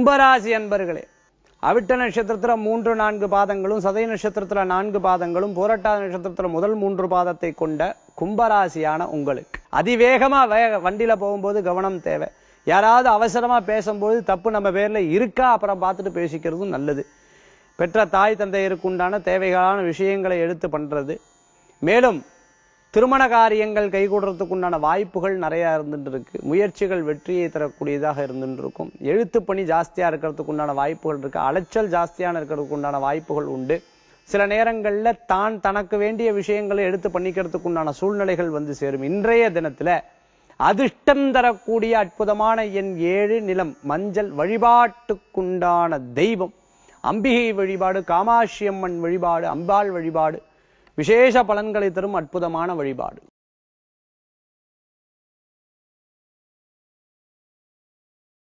கும்பராசி அன்பர்களே, அவிட்ட நட்சத்திரத்துல 3-4 பாதங்களும், சதய நட்சத்திரத்துல 4 பாதங்களும், போராட்டாத நட்சத்திரத்துல முதல் 3 பாதத்தை கொண்ட கும்பராசியான உங்களுக்கு அதிவேகமா வண்டியில போகும்போது கவனம் தேவை. யாராவது அவசரமா பேசும்போது தப்பு நம்ம பேர்ல இருக்கா அப்புறம் பார்த்துட்டு பேசிக்கிறதும் நல்லது. பெற்ற தாய் தந்தையருக்கு உண்டான தேவைகளான விஷயங்களை எடுத்து பண்றது, மேலும் திருமண காரியங்கள் கைகூடுறதுக்கு உண்டான வாய்ப்புகள் நிறையா இருந்துட்டு இருக்கு. முயற்சிகள் வெற்றியை தரக்கூடியதாக இருந்துட்டு இருக்கும். எழுத்து பணி ஜாஸ்தியா இருக்கிறதுக்கு உண்டான வாய்ப்புகள் இருக்கு. அலைச்சல் ஜாஸ்தியான இருக்கிறதுக்கு உண்டான வாய்ப்புகள் உண்டு. சில நேரங்கள்ல தான் தனக்கு வேண்டிய விஷயங்களை எடுத்து பண்ணிக்கிறதுக்கு உண்டான சூழ்நிலைகள் வந்து சேரும். இன்றைய தினத்துல அதிர்ஷ்டம் தரக்கூடிய அற்புதமான என் 7 நிலம் மஞ்சள். வழிபாட்டுக்குண்டான தெய்வம் அம்பிகை வழிபாடு, காமாட்சி அம்மன் வழிபாடு, அம்பாள் வழிபாடு விசேஷ பலன்களை தரும் அற்புதமான வழிபாடு.